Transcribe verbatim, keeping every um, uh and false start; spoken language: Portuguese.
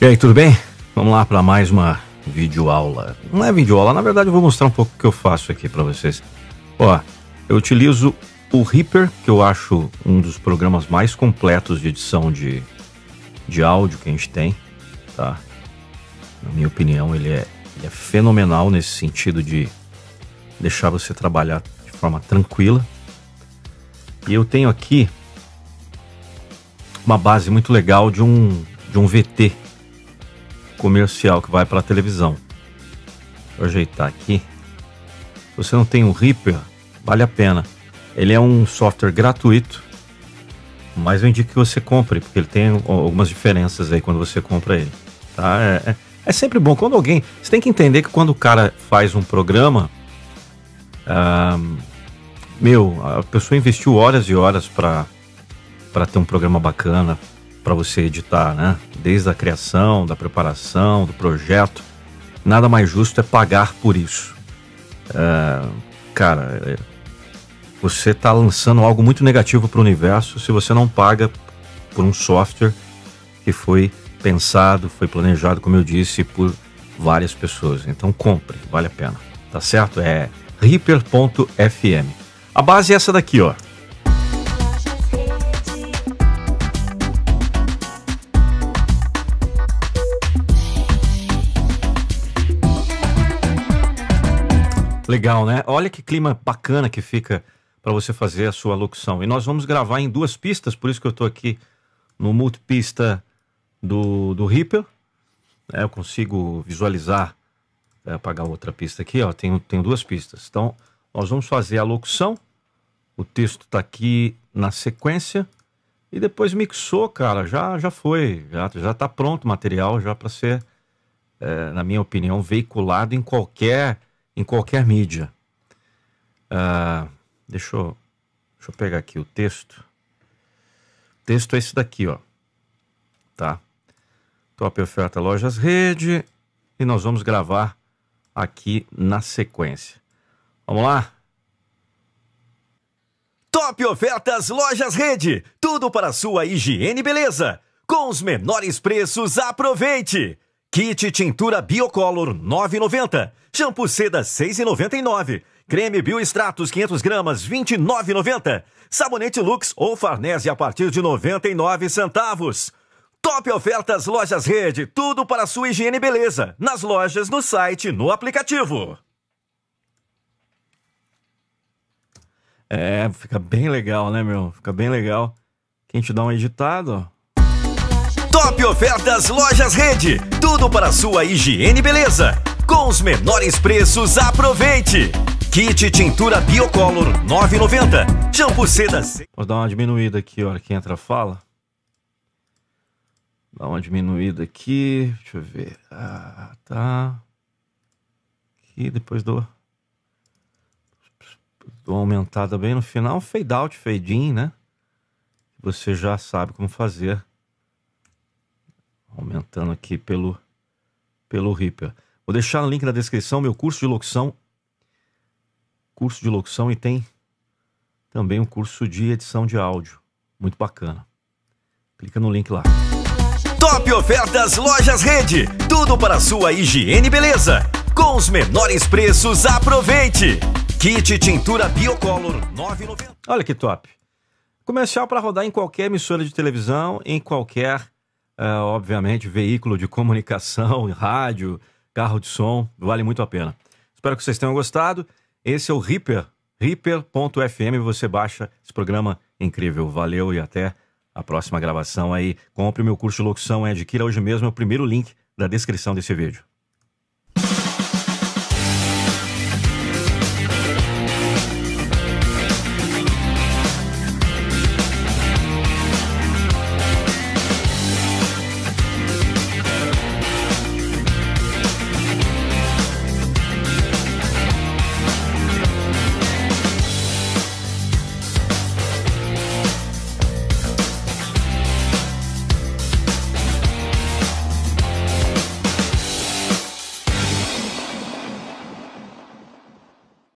E aí, tudo bem? Vamos lá para mais uma videoaula. Não é videoaula, na verdade eu vou mostrar um pouco o que eu faço aqui para vocês. Ó, eu utilizo o Reaper, que eu acho um dos programas mais completos de edição de, de áudio que a gente tem, tá? Na minha opinião, ele é, ele é fenomenal nesse sentido de deixar você trabalhar de forma tranquila. E eu tenho aqui uma base muito legal de um, de um V T comercial que vai para a televisão. Vou ajeitar aqui. Se você não tem um Reaper, vale a pena. Ele é um software gratuito, mas eu indico que você compre, porque ele tem algumas diferenças aí quando você compra ele, tá? É, é, é sempre bom quando alguém... Você tem que entender que quando o cara faz um programa, ah, meu, a pessoa investiu horas e horas para para ter um programa bacana para você editar, né? Desde a criação, da preparação, do projeto. Nada mais justo é pagar por isso. Uh, cara, você tá lançando algo muito negativo para o universo se você não paga por um software que foi pensado, foi planejado, como eu disse, por várias pessoas. Então compre, vale a pena, tá certo? É reaper ponto f m. A base é essa daqui, ó. Legal, né? Olha que clima bacana que fica para você fazer a sua locução. E nós vamos gravar em duas pistas, por isso que eu estou aqui no multipista do, do Reaper. É, eu consigo visualizar, é, apagar outra pista aqui, ó. Tenho, tenho duas pistas. Então, nós vamos fazer a locução, o texto está aqui na sequência, e depois mixou, cara, já, já foi, já, já tá pronto o material, já para ser, é, na minha opinião, veiculado em qualquer... em qualquer mídia. Uh, deixa, eu, deixa eu pegar aqui o texto. O texto é esse daqui, ó. Tá? Top Oferta Lojas Rede. E nós vamos gravar aqui na sequência. Vamos lá? Top Ofertas Lojas Rede. Tudo para sua higiene e beleza. Com os menores preços, aproveite! Kit tintura Biocolor nove reais e noventa centavos, shampoo Seda seis reais e noventa e nove centavos, creme Bio-Extratos quinhentas gramas vinte e nove reais e noventa centavos, sabonete Lux ou Farnese a partir de noventa e nove centavos. Top Ofertas Lojas Rede, tudo para sua higiene e beleza, nas lojas, no site, no aplicativo. É, fica bem legal, né, meu? Fica bem legal. Quem te dá um editado, ó. Top Ofertas Lojas Rede, tudo para sua higiene e beleza. Com os menores preços, aproveite! Kit tintura Biocolor nove reais e noventa centavos, shampoo Seda... Vou dar uma diminuída aqui, olha que entra a fala. Dá uma diminuída aqui, deixa eu ver. Ah, tá. Aqui, depois dou... dou uma aumentada bem no final, fade out, fade in, né? Você já sabe como fazer. Aumentando aqui pelo, pelo Reaper. Vou deixar no link na descrição meu curso de locução. Curso de locução e tem também um curso de edição de áudio. Muito bacana. Clica no link lá. Top Ofertas Lojas Rede. Tudo para sua higiene e beleza. Com os menores preços, aproveite. Kit tintura Biocolor nove reais e noventa centavos. Olha que top. Comercial para rodar em qualquer emissora de televisão, em qualquer... Uh, obviamente, veículo de comunicação, rádio, carro de som, vale muito a pena. Espero que vocês tenham gostado. Esse é o Reaper, reaper ponto f m, você baixa esse programa incrível. Valeu e até a próxima gravação aí. Compre meu curso de locução e adquira hoje mesmo, é o primeiro link da descrição desse vídeo.